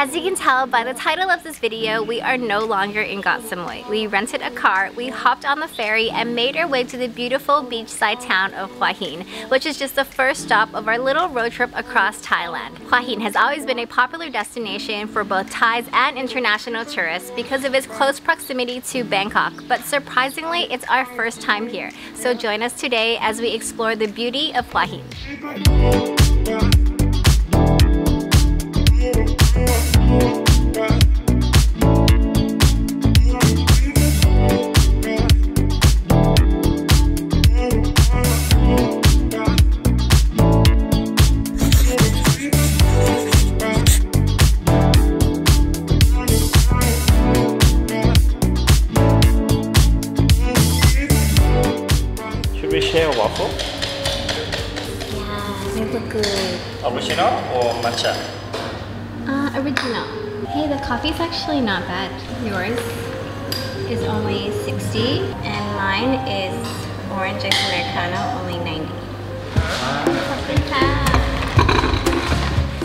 As you can tell by the title of this video, we are no longer in Got Samui. We rented a car, we hopped on the ferry, and made our way to the beautiful beachside town of Hua Hin, which is just the first stop of our little road trip across Thailand. Hua Hin has always been a popular destination for both Thais and international tourists because of its close proximity to Bangkok, but surprisingly, it's our first time here. So join us today as we explore the beauty of Hua Hin. Should we share a waffle? Yeah, they look good. Original or matcha? Original. Hey, the coffee's actually not bad. Yours is only 60 and mine is orange Americano, only 90.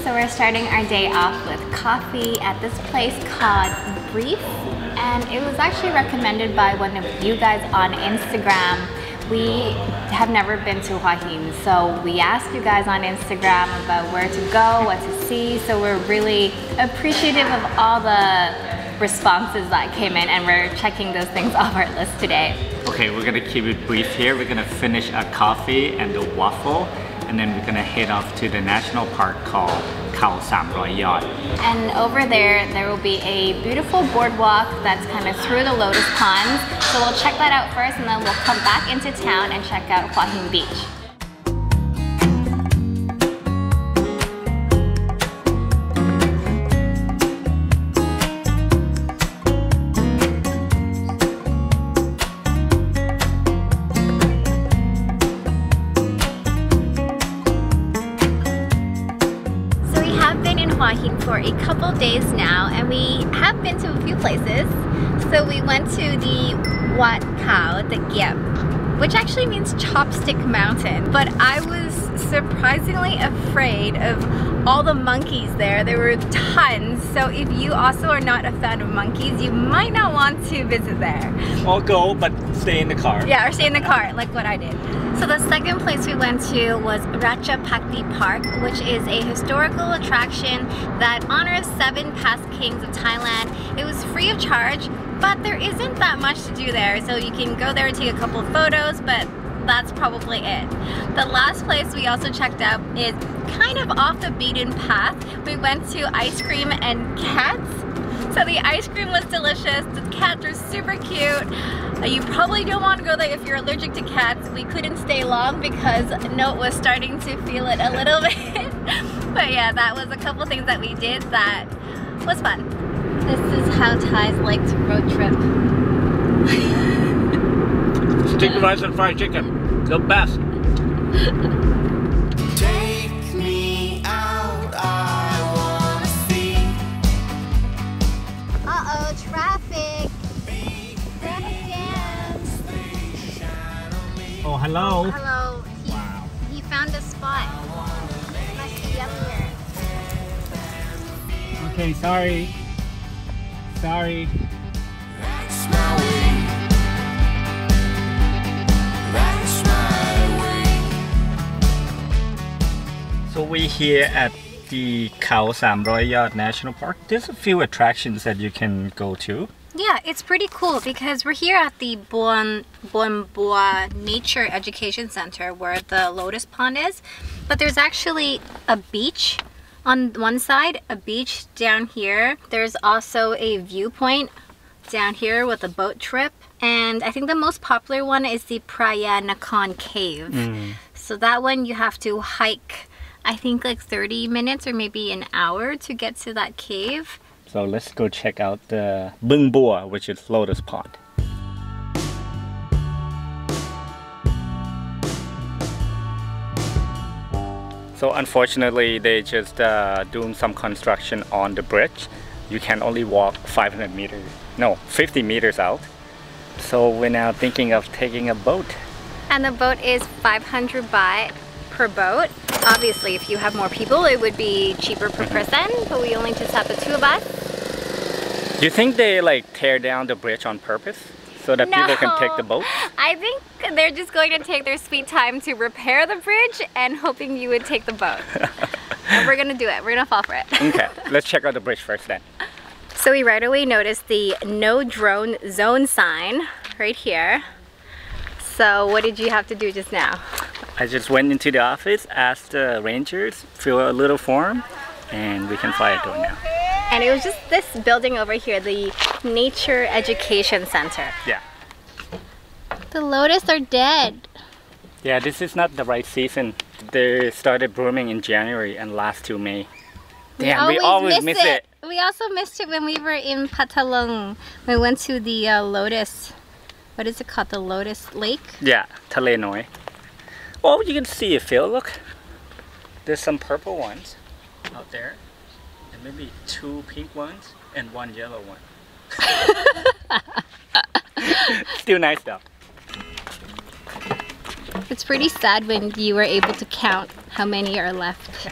So we're starting our day off with coffee at this place called BRIEF, and it was actually recommended by one of you guys on Instagram. We have never been to Hua Hin, so we asked you guys on Instagram about where to go, what to see, so we're really appreciative of all the responses that came in, and we're checking those things off our list today. Okay, we're gonna keep it brief here. We're gonna finish our coffee and the waffle, and then we're gonna head off to the national park called Khao Sam Roi Yot. And over there will be a beautiful boardwalk that's kind of through the lotus ponds. So we'll check that out first, and then we'll come back into town and check out Hua Hin Beach. For a couple days now, and we have been to a few places. So we went to the Wat Khao Takiap, which actually means Chopstick Mountain, but I was surprisingly afraid of all the monkeys there. There were tons, so if you also are not a fan of monkeys, you might not want to visit there. Or go, but stay in the car. Yeah, or stay in the car, like what I did. So the second place we went to was Rajabhakti Park, which is a historical attraction that honors 7 past kings of Thailand. It was free of charge, but there isn't that much to do there, so you can go there and take a couple of photos, but that's probably it. The last place we also checked out is kind of off the beaten path. We went to Icecream&Cats. So the ice cream was delicious, the cats were super cute. You probably don't want to go there if you're allergic to cats. We couldn't stay long because Note was starting to feel it a little bit. But yeah, that was a couple things that we did that was fun. This is how Thais like to road trip. Chicken rice and fried chicken, the best. Take me out, I wanna see. Uh-oh, traffic. Oh, hello. Hello. Wow. He found a spot. It must be up here. Okay, sorry. Sorry. So we're here at the Khao Sam Roi Yot National Park. There's a few attractions that you can go to. Yeah, it's pretty cool because we're here at the Bueng Bua Nature Education Center where the lotus pond is. But there's actually a beach on one side, a beach down here. There's also a viewpoint down here with a boat trip. And I think the most popular one is the Praya Nakon Cave. So that one you have to hike, I think, like 30 minutes or maybe an hour to get to that cave. So let's go check out the Bueng Bua, which is lotus pond. So unfortunately, they just doing some construction on the bridge. You can only walk 500 meters, no, 50 meters out. So we're now thinking of taking a boat. And the boat is 500 baht per boat. Obviously, if you have more people, it would be cheaper per person, but we only just have the two of us. Do you think they like tear down the bridge on purpose so that people can take the boat? I think they're just going to take their sweet time to repair the bridge and hoping you would take the boat. And we're gonna do it. We're gonna fall for it. Okay, let's check out the bridge first then. So we right away noticed the no drone zone sign right here. So what did you have to do just now? I just went into the office, asked the rangers, fill a little form, and we can fly a drone now. And it was just this building over here, the Nature Education Center. Yeah. The lotus are dead. Yeah, this is not the right season. They started blooming in January and last till May. Damn, we always miss it. We also missed it when we were in Patalung. We went to the lotus, what is it called? The lotus lake? Yeah, Talenoi. Oh, you can see it, Phil, look. There's some purple ones out there. And maybe two pink ones and one yellow one. Still nice though. It's pretty sad when you were able to count how many are left.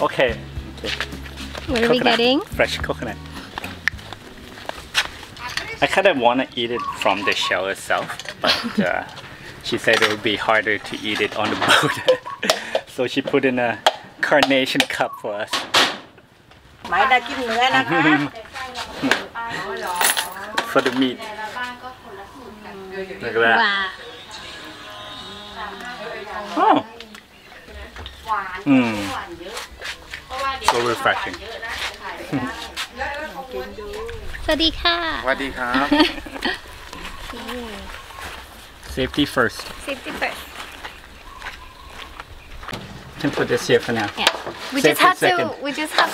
Okay. What are we getting? Fresh coconut. I kind of want to eat it from the shell itself, but she said it would be harder to eat it on the boat. So she put in a carnation cup for us. For the meat. Look at that. Oh. Mm. So refreshing. Safety first. Safety first. You can put this here for now. Yeah. We just have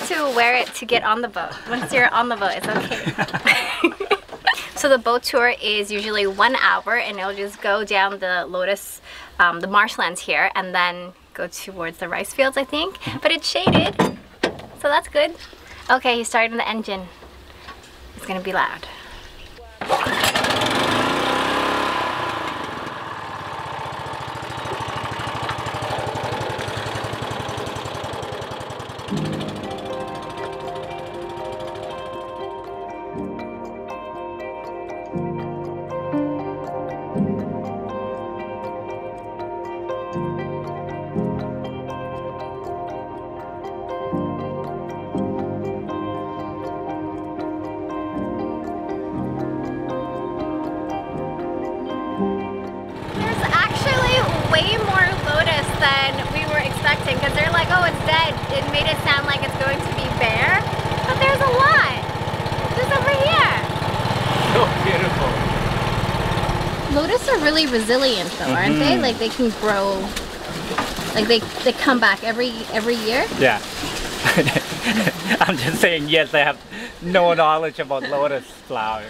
to wear it to get on the boat. Once you're on the boat, it's okay. So the boat tour is usually 1 hour, and it'll just go down the lotus, the marshlands here, and then go towards the rice fields, I think. But it's shaded, so that's good. Okay, he's starting the engine. It's gonna be loud. Because they're like, oh, it's dead. It made it sound like it's going to be bare, but there's a lot. Just over here. So beautiful. Lotus are really resilient, though, aren't they? Like they can grow. Like they come back every year. Yeah. I'm just saying yes. I have no knowledge about lotus flowers.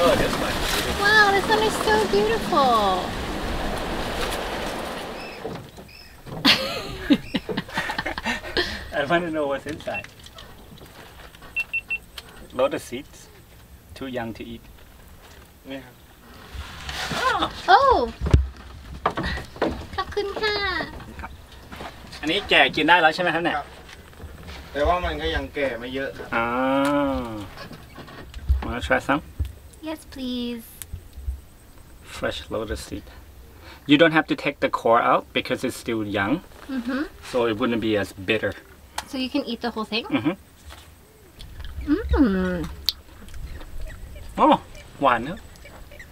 Oh, this one. Wow, this one is so beautiful. I want to know what's inside. Lotus seeds. Too young to eat. Yeah. Oh! Thank you. This is dry, can I eat it, right? Yes. But it's still dry. Ah. Want to try some? Yes, please. Fresh lotus seed. You don't have to take the core out because it's still young. Mm-hmm. So it wouldn't be as bitter. So you can eat the whole thing? Mm-hmm. Mmm. Oh, wow.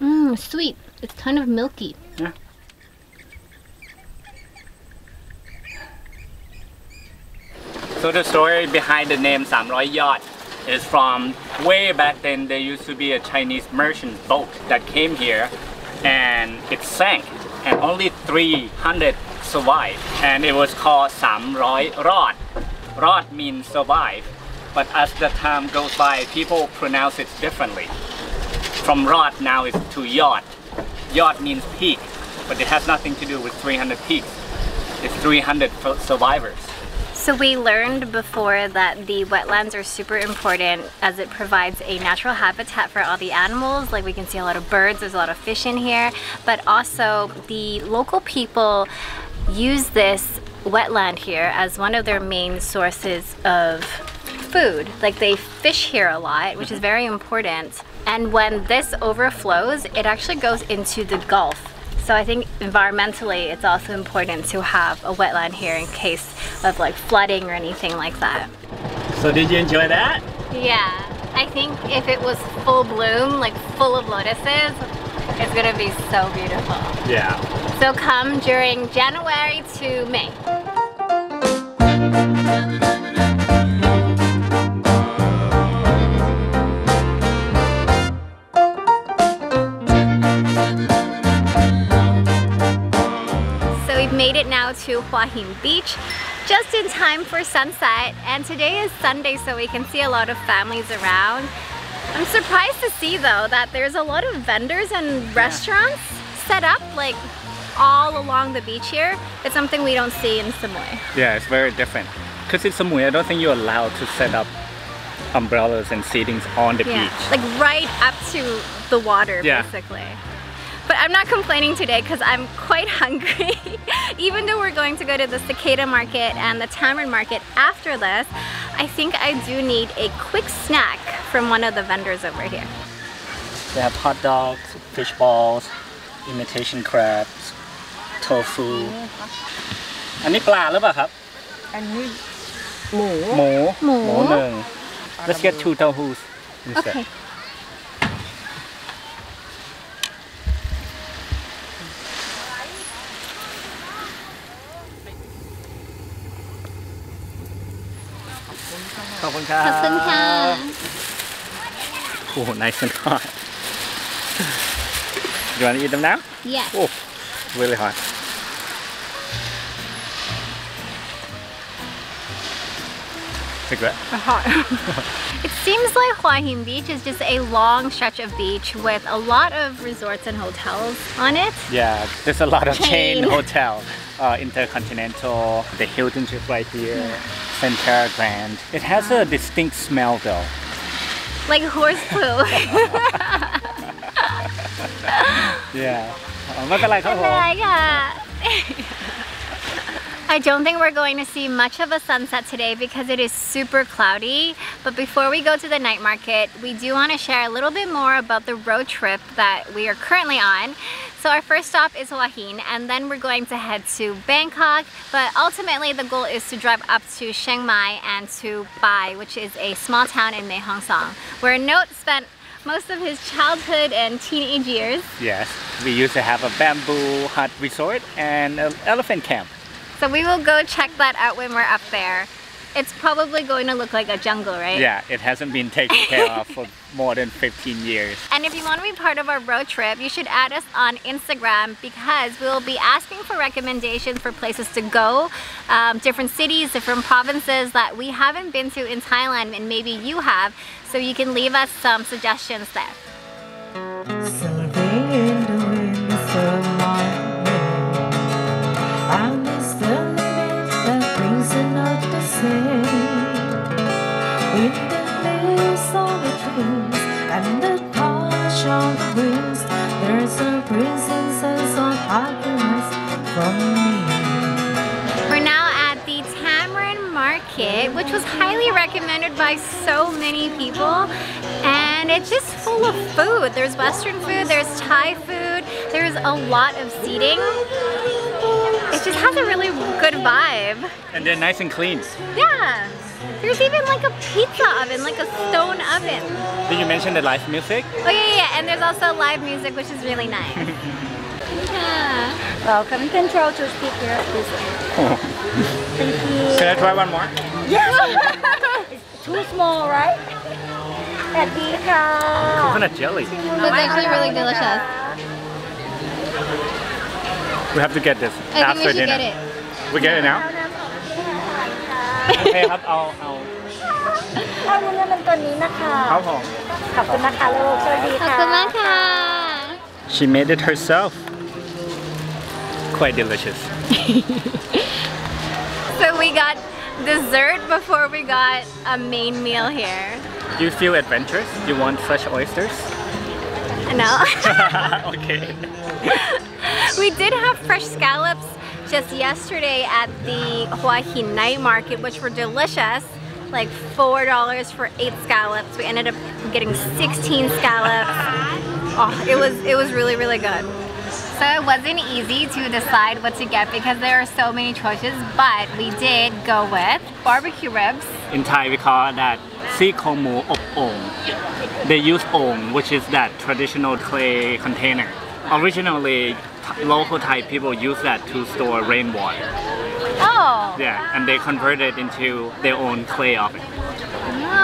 Mmm, sweet. It's kind of milky. Yeah. So the story behind the name Sam Roi Yot is from way back then. There used to be a Chinese merchant boat that came here and it sank. And only 300 survived, and it was called Sam Roi Yot. Rot means survive, but as the time goes by, people pronounce it differently. from rod now is to yot. Yot means peak, but it has nothing to do with 300 peaks. It's 300 survivors. So we learned before that the wetlands are super important as it provides a natural habitat for all the animals. Like we can see a lot of birds, there's a lot of fish in here, but also the local people use this wetland here as one of their main sources of food. Like they fish here a lot, which is very important. And when this overflows, it actually goes into the Gulf. So I think environmentally, it's also important to have a wetland here in case of like flooding or anything like that. So did you enjoy that? Yeah, I think if it was full bloom, like full of lotuses, it's gonna be so beautiful. Yeah. So come during January to May. Made it now to Hua Hin Beach just in time for sunset, and today is Sunday, so we can see a lot of families around. I'm surprised to see though that there's a lot of vendors and restaurants set up like all along the beach here. It's something we don't see in Samui. Yeah, it's very different because in Samui I don't think you're allowed to set up umbrellas and seatings on the beach, like right up to the water basically. But I'm not complaining today because I'm quite hungry. Even though we're going to go to the Cicada Market and the Tamarind Market after this, I think I do need a quick snack from one of the vendors over here. They have hot dogs, fish balls, imitation crabs, tofu. Let's get two tofu's instead. Okay. Oh, nice and hot. You want to eat them now? Yeah. Oh, really hot. Cigarette. Hot. It seems like Hua Hin Beach is just a long stretch of beach with a lot of resorts and hotels on it. Yeah, there's a lot of chain hotels. Intercontinental, the Hilton just right here, Centera Grand. It has a distinct smell though. Like horse poo. I don't think we're going to see much of a sunset today because it is super cloudy. But before we go to the night market, we do want to share a little bit more about the road trip that we are currently on. So our first stop is Hua Hin, and then we're going to head to Bangkok, but ultimately the goal is to drive up to Chiang Mai and to Pai, which is a small town in Mae Hong Son, where Note spent most of his childhood and teenage years. Yes, we used to have a bamboo hut resort and an elephant camp. So we will go check that out when we're up there. It's probably going to look like a jungle, right? Yeah, it hasn't been taken care of for more than 15 years. And if you want to be part of our road trip, you should add us on Instagram because we'll be asking for recommendations for places to go, different cities, different provinces that we haven't been to in Thailand and maybe you have, so you can leave us some suggestions there. Something in the wind is alive. In the midst of the trees and the touch of the breeze, there's a breezing sense of happiness from me. We're now at the Tamarind Market, which was highly recommended by so many people, and it's just full of food. There's Western food, there's Thai food, there's a lot of seating. It just has a really good vibe. And they're nice and clean. Yeah. There's even like a pizza oven, like a stone oven. Did you mention the live music? Oh yeah, and there's also live music, which is really nice. Welcome, control to speak here. Thank you. Can I try one more? Yes! It's too small, right? Coconut jelly. It's actually really delicious. We have to get this after dinner. I think we should get it. We get it now? Okay, I'll ข้าวมูลเนื้อมันตัวนี้นะคะครับผมขอบคุณนะคะลูกสวัสดีค่ะขอบคุณมากค่ะ She made it herself. Quite delicious. So we got dessert before we got a main meal here. Do you feel adventurous? Do you want fresh oysters? No. Okay. We did have fresh scallops just yesterday at the Hua Hin Night Market, which were delicious, like $4 for 8 scallops. We ended up getting 16 scallops. Oh, it was really, really good. So it wasn't easy to decide what to get because there are so many choices, but we did go with barbecue ribs. In Thai, we call that si khong mu op ong. They use ong, which is that traditional clay container. Originally, local Thai people use that to store rainwater. Oh! Yeah, and they convert it into their own clay oven.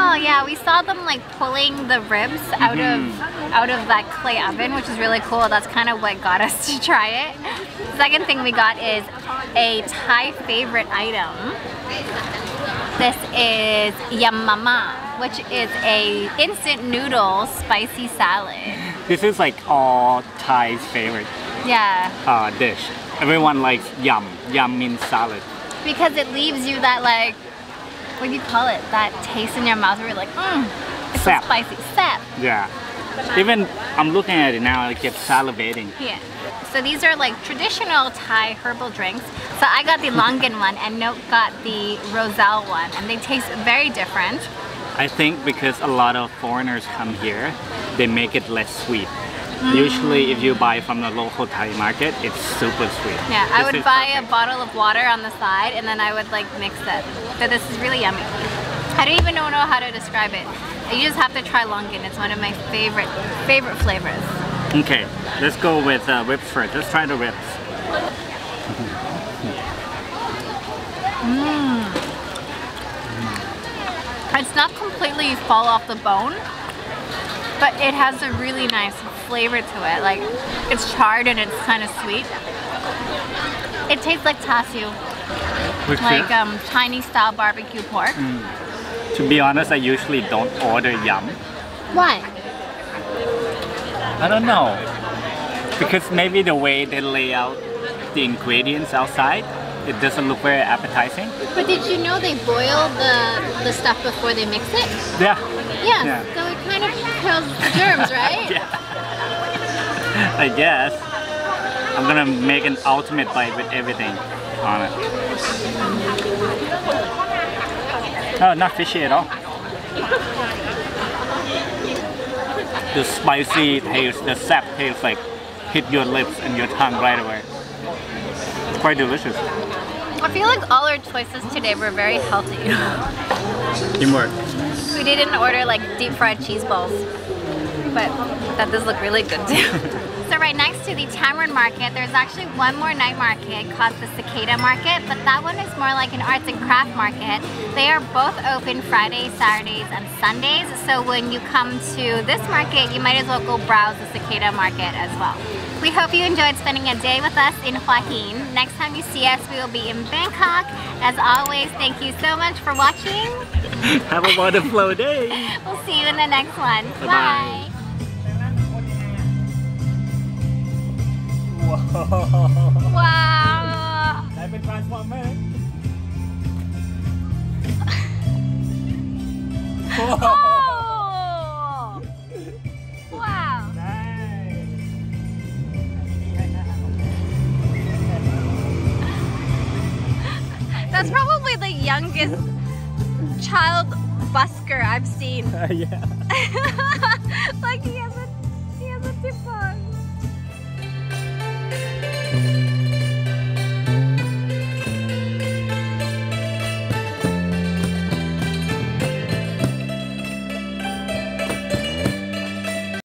Oh yeah, we saw them like pulling the ribs out of that clay oven, which is really cool. That's kind of what got us to try it. The second thing we got is a Thai favorite item. This is yam mama, which is a instant noodle spicy salad. This is like all Thai's favorite. Yeah. Dish. Everyone likes yum. Yum means salad. Because it leaves you that like, what do you call it? That taste in your mouth where you're like, it's so spicy. Sap. Yeah. Even I'm looking at it now, I keep salivating. Yeah. So these are like traditional Thai herbal drinks. So I got the longan one and Note got the roselle one, and they taste very different. I think because a lot of foreigners come here, they make it less sweet. Usually if you buy from the local Thai market, it's super sweet. Yeah, I would buy a bottle of water on the side and then I would like mix it. So this is really yummy. I don't even know how to describe it. You just have to try longan. It's one of my favorite flavors. Okay, let's go with ribs first. Let's try the ribs. It's not completely fall off the bone, but it has a really nice flavor to it. Like, it's charred and it's kind of sweet. It tastes like tasu, like Chinese style barbecue pork. To be honest, I usually don't order yum. Why? I don't know. Because maybe the way they lay out the ingredients outside, it doesn't look very appetizing. But did you know they boil the stuff before they mix it? Yeah. Yeah. So it kind of kills germs, right? Yeah. I guess. I'm gonna make an ultimate bite with everything on it. Oh, not fishy at all. The spicy taste, the sap taste, like hit your lips and your tongue right away. It's quite delicious. I feel like all our choices today were very healthy. Teamwork. We didn't order like deep fried cheese balls, but that does look really good too. So right next to the Tamarind Market, there's actually one more night market called the Cicada Market, but that one is more like an arts and craft market. They are both open Fridays, Saturdays, and Sundays, so when you come to this market, you might as well go browse the Cicada Market as well. We hope you enjoyed spending a day with us in Hua Hin. Next time you see us, we will be in Bangkok. As always, thank you so much for watching. Have a wonderful day. We'll see you in the next one. Bye-bye. Wow. I've been transforming. Oh. Wow. Nice. That's probably the youngest child busker I've seen. Yeah. Like he has a tip on.